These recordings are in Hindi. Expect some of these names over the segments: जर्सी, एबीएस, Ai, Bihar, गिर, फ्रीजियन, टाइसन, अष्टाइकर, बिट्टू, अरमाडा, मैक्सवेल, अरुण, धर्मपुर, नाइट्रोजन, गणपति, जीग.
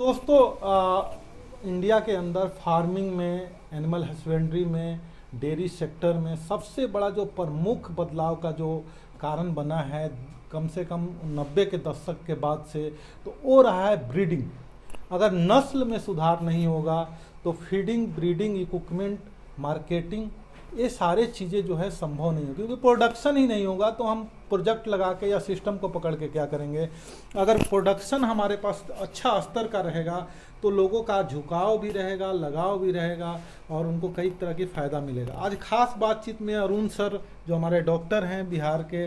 दोस्तों इंडिया के अंदर फार्मिंग में, एनिमल हस्बेंड्री में, डेयरी सेक्टर में सबसे बड़ा जो प्रमुख बदलाव का जो कारण बना है कम से कम 90 के दशक के बाद से, तो वो रहा है ब्रीडिंग। अगर नस्ल में सुधार नहीं होगा तो फीडिंग, ब्रीडिंग, इक्विपमेंट, मार्केटिंग, ये सारे चीज़ें जो है संभव नहीं होगी, क्योंकि प्रोडक्शन ही नहीं होगा तो हम प्रोजेक्ट लगा के या सिस्टम को पकड़ के क्या करेंगे। अगर प्रोडक्शन हमारे पास अच्छा स्तर का रहेगा तो लोगों का झुकाव भी रहेगा, लगाव भी रहेगा और उनको कई तरह की फ़ायदा मिलेगा। आज ख़ास बातचीत में अरुण सर जो हमारे डॉक्टर हैं बिहार के,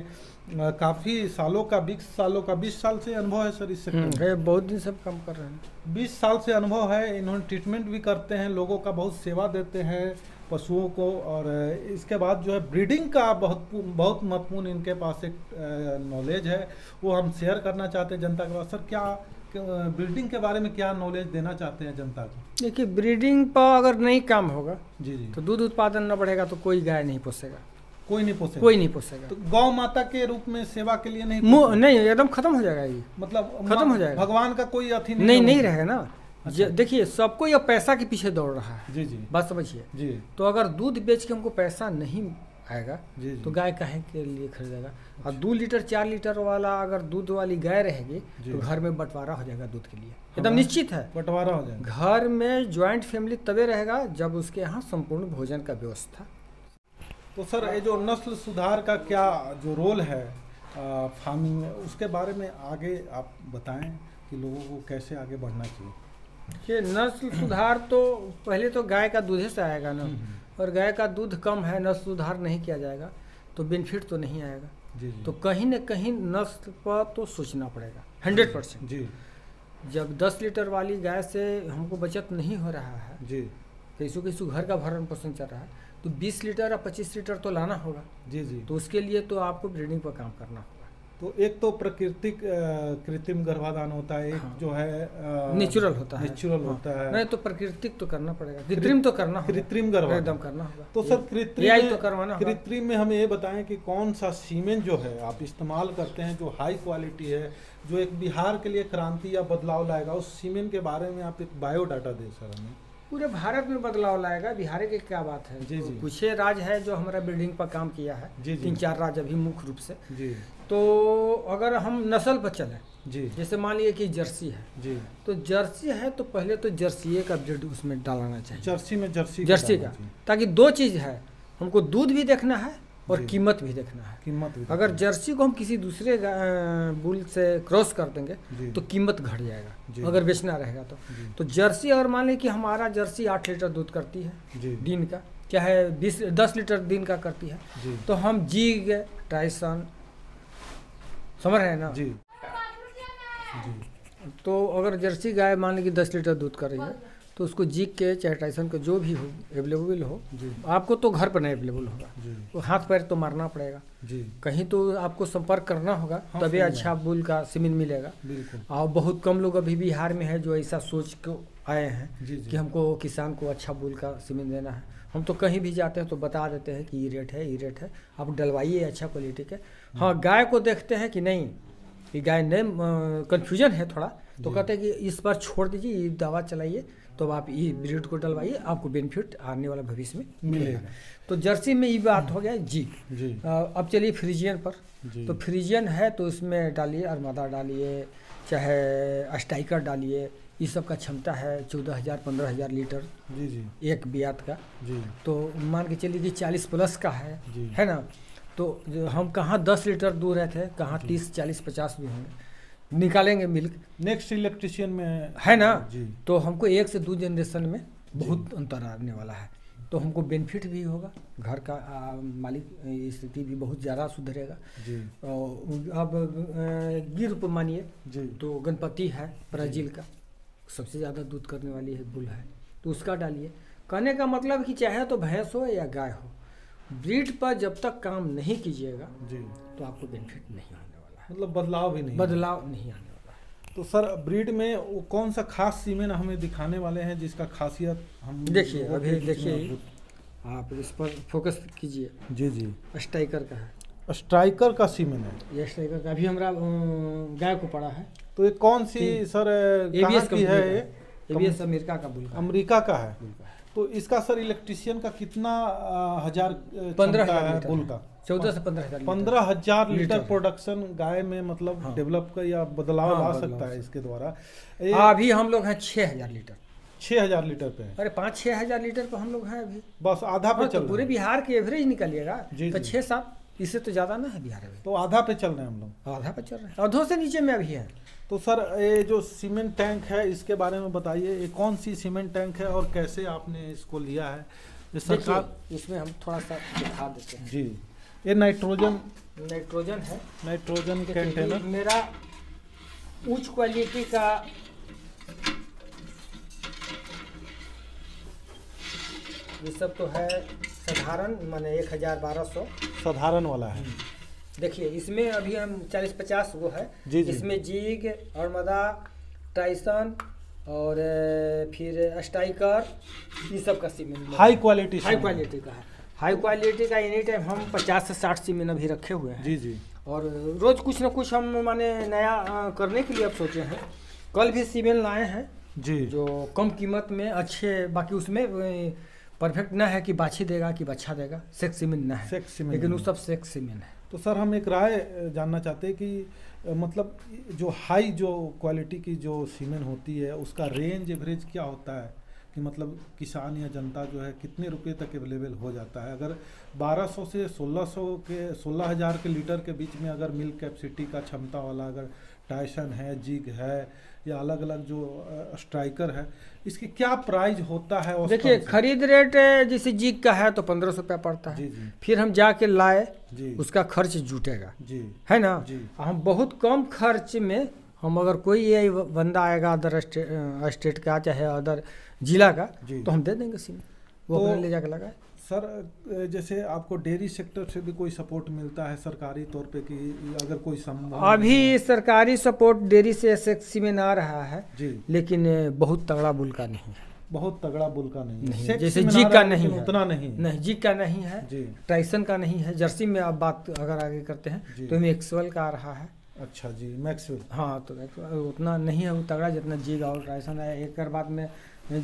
काफ़ी सालों का 20 साल से अनुभव है सर इस सेक्टर में, बहुत दिन सब काम कर रहे हैं, 20 साल से अनुभव है। इन्होंने ट्रीटमेंट भी करते हैं, लोगों का बहुत सेवा देते हैं पशुओं को, और इसके बाद जो है ब्रीडिंग का बहुत महत्वपूर्ण इनके पास एक नॉलेज है, वो हम शेयर करना चाहते हैं जनता के पास। सर क्या ब्रीडिंग के बारे में क्या नॉलेज देना चाहते हैं जनता को? देखिए ब्रीडिंग पर अगर नहीं काम होगा जी तो दूध उत्पादन न बढ़ेगा तो कोई गाय नहीं पोसेगा, कोई नहीं पोसेगा। तो गौ माता के रूप में सेवा के लिए नहीं, एकदम खत्म हो जाएगा ये, मतलब खत्म हो जाएगा, भगवान का कोई अथी नहीं रहेगा ना। अच्छा। देखिए सबको ये पैसा के पीछे दौड़ रहा है जी जी, बात समझिए जी। तो अगर दूध बेच के हमको पैसा नहीं आएगा जी जी, तो गाय काहे के लिए खरीदेगा। अच्छा। और 2 लीटर 4 लीटर वाला अगर दूध वाली गाय रहेगी तो घर में बंटवारा हो जाएगा दूध के लिए, एकदम निश्चित है बंटवारा हो जाएगा। घर में ज्वाइंट फैमिली तबे रहेगा जब उसके यहाँ संपूर्ण भोजन का व्यवस्था। तो सर ये जो नस्ल सुधार का क्या जो रोल है फार्मिंग में, उसके बारे में आगे आप बताएं कि लोगों को कैसे आगे बढ़ना चाहिए। ये नस्ल सुधार तो पहले तो गाय का दूध से आएगा ना, और गाय का दूध कम है, नस्ल सुधार नहीं किया जाएगा तो बेनिफिट तो नहीं आएगा जी जी। तो कहीं न कहीं नस्ल पर तो सोचना पड़ेगा 100% जी। जब 10 लीटर वाली गाय से हमको बचत नहीं हो रहा है जी, कैसों कैसों घर का भरण पोषण चल रहा है, तो 20 लीटर या 25 लीटर तो लाना होगा जी जी। तो उसके लिए तो आपको ब्रीडिंग पर काम करना होगा। तो एक तो प्राकृतिक कृत्रिम गर्भाधान होता है, एक हाँ। जो है नेचुरल होता है, नेचुरल हाँ। होता है, नहीं तो प्राकृतिक तो करना पड़ेगा, कृत्रिम तो करना होगा, कृत्रिम गर्भाधान करना होगा। तो सर कृत्रिम तो करवाना, कृत्रिम में हमें ये बताएं कि कौन सा सीमेन जो है आप इस्तेमाल करते हैं जो हाई क्वालिटी है, जो एक बिहार के लिए क्रांति या बदलाव लाएगा, उस सीमेन के बारे में आप एक बायोडाटा दें सर हमें। पूरे भारत में बदलाव लाएगा, बिहार की क्या बात है जी जी। कुछ राज्य है जो हमारा ब्रीडिंग पर काम किया है जी जी। 3-4 राज्य अभी मुख्य रूप से जी। तो अगर हम नस्ल पर चलें जी, जैसे मान लीजिए कि जर्सी है जी, तो जर्सी है तो पहले तो जर्सी का ब्रीड उसमें डालना चाहिए, जर्सी में जर्सी का, ताकि दो चीज़ है, हमको दूध भी देखना है और कीमत भी देखना है, कीमत। अगर जर्सी को हम किसी दूसरे बुल से क्रॉस कर देंगे तो कीमत घट जाएगा अगर बेचना रहेगा तो जर्सी अगर मान लें कि हमारा जर्सी 8 लीटर दूध करती है दिन का, चाहे 10 लीटर दिन का करती है, तो हम जीग टाइसन समझ रहे हैं ना जी। तो अगर जर्सी गाय मान लें कि 10 लीटर दूध कर रही है तो उसको जीक के चाहे टाइसन के जो भी हो अवेलेबल हो, आपको तो घर पर नहीं अवेलेबल होगा, तो हाथ पैर तो मारना पड़ेगा जी। कहीं तो आपको संपर्क करना होगा हाँ, तभी अच्छा बुल का सीमेन मिलेगा। और बहुत कम लोग अभी बिहार में है जो ऐसा सोच के आए हैं जी जी। कि हमको किसान को अच्छा बुल का सीमेन देना है। हम तो कहीं भी जाते हैं तो बता देते हैं कि ये रेट है, ये रेट है, आप डलवाइए अच्छा क्वालिटी के। हाँ गाय को देखते हैं कि नहीं, ये गाय नहीं, कन्फ्यूजन है थोड़ा, तो कहते हैं कि इस बार छोड़ दीजिए, ये दवा चलाइए, तो आप ये ब्रीड को डलवाइए, आपको बेनिफिट आने वाला भविष्य में मिलेगा। तो जर्सी में ये बात हो गया जी जी। अब चलिए फ्रीजियन पर, तो फ्रीजियन है तो उसमें डालिए अरमाडा डालिए, चाहे अष्टाइकर डालिए, ये सब का क्षमता है 14,000-15,000 लीटर जी जी एक बियात का जी। तो मान के चलिए कि 40+ का है ना। तो हम कहाँ 10 लीटर दूर रहते हैं, कहाँ 30, 40, 50 भी होंगे, निकालेंगे मिल्क। नेक्स्ट इलेक्ट्रिशियन में है ना जी। तो हमको 1 से 2 जनरेशन में बहुत अंतर आने वाला है, तो हमको बेनिफिट भी होगा, घर का मालिक स्थिति भी बहुत ज़्यादा सुधरेगा। अब गिर पर मानिए तो गणपति है ब्राज़ील का, सबसे ज़्यादा दूध करने वाली है बुल है, तो उसका डालिए। कहने का मतलब कि चाहे तो भैंस हो या गाय हो, ब्रीड पर जब तक काम नहीं कीजिएगा तो आपको बेनिफिट नहीं होगा, मतलब बदलाव भी नहीं आने वाला है। तो सर ब्रीड में वो कौन सा खास सीमेन हमें दिखाने वाले हैं जिसका खासियत हम देखिए, अभी देखिए आप इस पर फोकस कीजिए जी जी। अष्टाइकर का है, अष्टाइकर का सीमेन है ये, अष्टाइकर का अभी हमारा गाय को पड़ा है तो ये कौन सी सर एबीएस की है? एबीएस अमेरिका का है। तो इसका सर इलेक्ट्रीशियन का कितना हजार 15,000 से 15,000 लीटर प्रोडक्शन गाय में मतलब हाँ। डेवलप का या बदलाव आ सकता है इसके द्वारा। अभी हम लोग हैं 6,000 लीटर पे। अरे 5-6 हज़ार लीटर पे हम लोग हैं अभी, बस आधा पे चल। पूरे बिहार की एवरेज निकालिएगा तो 6-7, इससे तो ज्यादा ना है बिहार में, तो आधा पे चल रहे हैं हम लोग, आधा पे चल रहे हैं, आधों से नीचे में अभी है। तो सर ये जो सीमेंट टैंक है इसके बारे में बताइए, ये कौन सी सीमेंट टैंक है और कैसे आपने इसको लिया है? सरकार इसमें हम थोड़ा सा दिखा देते हैं जी। ये नाइट्रोजन है, नाइट्रोजन कंटेनर। मेरा उच्च क्वालिटी का ये सब तो है साधारण, माने 1,000-1,200 साधारण वाला है। देखिए इसमें अभी हम 40-50 वो है जी। इसमें जीग, अरमाडा, टाइसन और फिर अष्टाइकर, ये सब का सीमेंट हाई क्वालिटी का है। हाई क्वालिटी का एनी टाइम हम 50 से 60 सीमेंट अभी रखे हुए हैं जी जी। और रोज कुछ ना कुछ हम माने नया करने के लिए अब सोचे हैं। कल भी सीमेंट लाए हैं जी, जो कम कीमत में अच्छे, बाकी उसमें परफेक्ट ना है कि बाछी देगा कि बच्चा देगा, सेक्स सीमेंट ना है, लेकिन वो सब सेक्स सीमेंट है। तो सर हम एक राय जानना चाहते हैं कि मतलब जो हाई जो क्वालिटी की जो सीमेंट होती है उसका रेंज एवरेज क्या होता है, कि मतलब किसान या जनता जो है कितने रुपए तक अवेलेबल हो जाता है? अगर 1200 से 1600 के 16,000 के लीटर के बीच में अगर मिल्क कैपेसिटी का क्षमता वाला अगर टाइसन है, जिग है या अलग अलग जो स्ट्राइकर है, इसके क्या प्राइस होता है? देखिए खरीद रेट जैसे जिग का है तो 1500 रुपया पड़ता है जी जी। फिर हम जाके लाए जी, उसका खर्च जुटेगा जी, है ना जी। हम बहुत कम खर्च में, हम अगर कोई ये बंदा आएगा अदर स्टेट का चाहे अदर जिला का, तो हम दे देंगे सीमेंट, वो तो अपने ले जाकर लगाए। सर जैसे आपको डेयरी सेक्टर से भी कोई सपोर्ट मिलता है सरकारी तौर पे, कि अगर कोई संभव? अभी सरकारी सपोर्ट डेयरी से सेक्सी में ना रहा है जी, लेकिन बहुत तगड़ा बुलका नहीं है, बहुत तगड़ा बुलका नहीं है, जैसे जीक का नहीं है, उतना नहीं, जीक का नहीं है, टाइसन का नहीं है। जर्सी में आप बात अगर आगे करते हैं तो मैक्सवेल का आ रहा है। अच्छा जी, मैक्सवेल हाँ, तो उतना नहीं है वो तगड़ा जितना जीग और टाइसन है। एक बाद में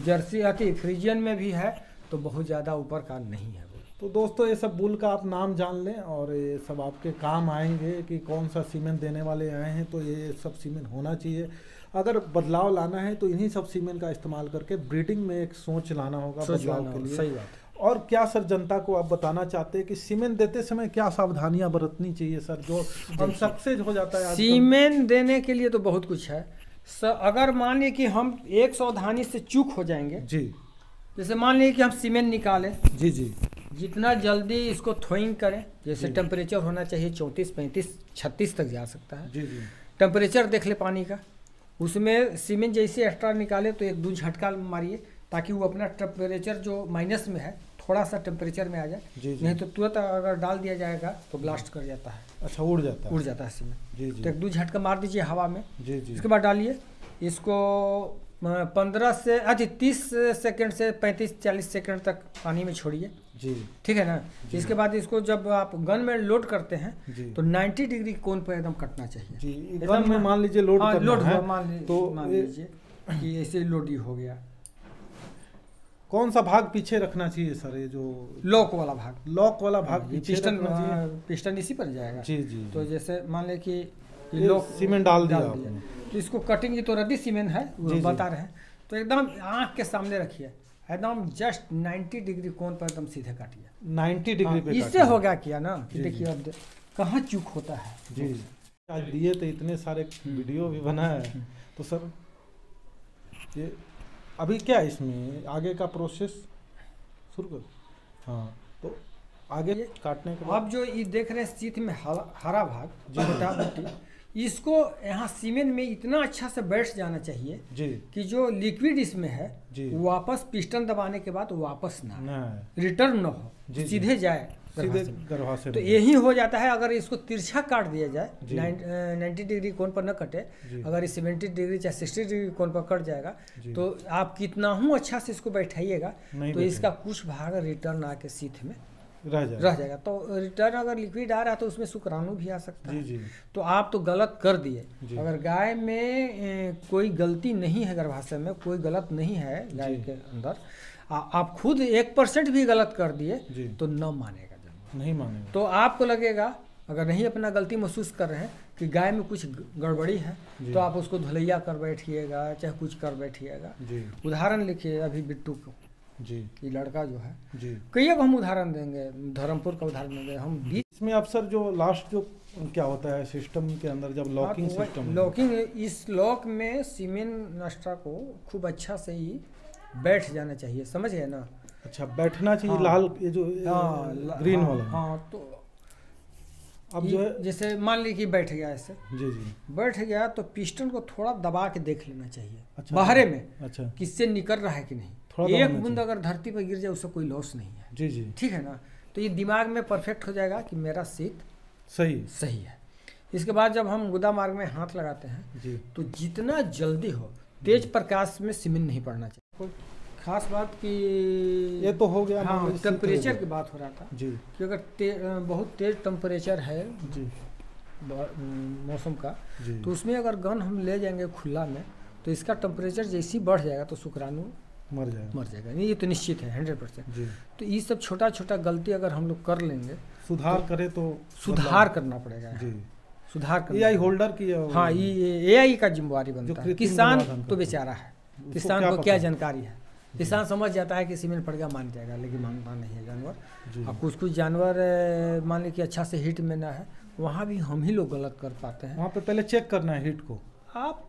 जर्सी आती फ्रीजियन में भी है, तो बहुत ज़्यादा ऊपर का नहीं है वो। तो दोस्तों ये सब बुल का आप नाम जान लें और ये सब आपके काम आएंगे कि कौन सा सीमेंट देने वाले आए हैं। तो ये सब सीमेंट होना चाहिए, अगर बदलाव लाना है तो इन्हीं सब सीमेंट का इस्तेमाल करके ब्रीडिंग में एक सोच लाना होगा बदलाव के लिए। सही बात है। और क्या सर जनता को आप बताना चाहते हैं कि सीमेंट देते समय क्या सावधानियां बरतनी चाहिए सर, जो हम सबसे हो जाता है? सीमेंट देने के लिए तो बहुत कुछ है सर। अगर मानिए कि हम एक सावधानी से चूक हो जाएंगे जी, जैसे मान लीजिए कि हम सीमेंट निकालें जी जी, जितना जल्दी इसको थ्रोइंग करें, जैसे टेम्परेचर होना चाहिए 34, 35, 36 तक जा सकता है जी जी। टेम्परेचर देख ले पानी का, उसमें सीमेंट जैसे एक्स्ट्रा निकाले तो एक दो झटका मारिए, ताकि वो अपना टेम्परेचर जो माइनस में है थोड़ा सा टेम्परेचर में आ जाए जी जी। नहीं तो तुरंत अगर डाल दिया जाएगा तो ब्लास्ट कर जाता है। अच्छा, उड़ जाता है सीमेंट जी जी। तो एक दो झटका मार दीजिए हवा में जी जी। इसके बाद डालिए इसको 30 सेकंड से 35-40 सेकंड तक पानी में छोड़िए जी, ठीक है ना। इसके बाद इसको जब आप गन में लोड करते हैं तो 90 डिग्री कोण पर एकदम कटना चाहिए जी। गन में मान लीजिए लोड मान लीजिए कि ऐसे लोड ही हो गया। कौन सा भाग पीछे रखना चाहिए सर? ये जो लॉक वाला भाग पिस्टन पिस्टन इसी पर जाएगा जी जी। तो जैसे मान लें कि लॉक सीमेंट डाल दिया तो इसको कटिंग, ये तो रद्दी सीमेंट है वो बता रहे हैं, तो एकदम आँख के सामने रखिए, एकदम जस्ट 90 डिग्री कोण पर एकदम सीधे काटिए 90 डिग्री पे। इससे हो गया क्या ना कि देखिए अब कहाँ चूक होता है जी। आज दिए तो इतने सारे वीडियो भी बना है, तो सर ये अभी क्या इसमें आगे का प्रोसेस शुरू करो? हाँ, तो आगे काटने के आप जो ये देख रहे हैं सीथ में हरा भाग जो मोटा मोटी, इसको यहाँ सीमेंट में इतना अच्छा से बैठ जाना चाहिए जी, कि जो लिक्विड इसमें है वापस पिस्टन दबाने के बाद वापस ना रिटर्न ना हो, सीधे जाए गर्भाशय। तो यही हो जाता है अगर इसको तिरछा काट दिया जाए, 90 डिग्री कोण पर न कटे। अगर 70 डिग्री चाहे 60 डिग्री कोण पर कट जाएगा तो आप कितना हूँ अच्छा से इसको बैठाइएगा तो इसका कुछ भाग रिटर्न आके सीथ में रह जाएगा। तो रिटर्न अगर लिक्विड आ रहा है तो उसमें शुक्राणु भी आ सकता है। तो आप तो गलत कर दिए। अगर गाय में कोई गलती नहीं है, गर्भाशय में कोई गलत नहीं है गाय के अंदर, आप खुद 1% भी गलत कर दिए तो न मानेगा, नहीं मानेगा। तो आपको लगेगा, अगर नहीं अपना गलती महसूस कर रहे हैं कि गाय में कुछ गड़बड़ी है, तो आप उसको धुलैया कर बैठिएगा, चाहे कुछ कर बैठिएगा। उदाहरण लिखिए अभी बिट्टू को, ये लड़का जो है, कई अब हम उदाहरण देंगे, धर्मपुर का उदाहरण देंगे हम। इसमें अब सर जो लास्ट जो क्या होता है सिस्टम के अंदर, जब लॉकिंग सिस्टम, लॉकिंग, इस लॉक में सीमेन नाश्ता को खूब अच्छा से ही बैठ जाना चाहिए, समझ गए ना? अच्छा, बैठना चाहिए। हाँ, लाल ये जो ग्रीन वाला। हाँ, तो अब जो है जैसे मान लीजिए बैठ गया ऐसे, बैठ गया तो पिस्टन को थोड़ा दबा के देख लेना चाहिए। अच्छा, बाहरे में। अच्छा, किससे निकल रहा है कि नहीं। एक बूंद अगर धरती पर गिर जाए उससे कोई लॉस नहीं है। ठीक है ना? तो ये दिमाग में परफेक्ट हो जाएगा कि मेरा सीट सही है। इसके बाद जब हम गुदा मार्ग में हाथ लगाते हैं तो जितना जल्दी हो तेज प्रकाश में सीमेंट नहीं पड़ना चाहिए। कोई खास बात की ये तो हो गया। हाँ, टेम्परेचर की बात हो रहा था कि अगर बहुत तेज टेम्परेचर है मौसम का, तो उसमें अगर गन हम ले जाएंगे खुला में तो इसका टेम्परेचर जैसे ही बढ़ जाएगा तो शुक्राणु मर जाएगा। ये तो निश्चित है 100%। तो ये सब छोटा छोटा गलती अगर हम लोग कर लेंगे, सुधार करें तो सुधार करना पड़ेगा। सुधार कर AI होल्डर की। हाँ, ये AI का जिम्मेवारी बनता है। किसान तो बेचारा है, किसान को क्या जानकारी है। किसान समझ जाता है कि सीमेंट पड़ गया मान जाएगा, लेकिन मानता नहीं है जानवर। अब कुछ जानवर मान लीजिए कि अच्छा से हीट में ना है, वहाँ भी हम ही लोग गलत कर पाते हैं। वहाँ पे पहले चेक करना है हीट को। आप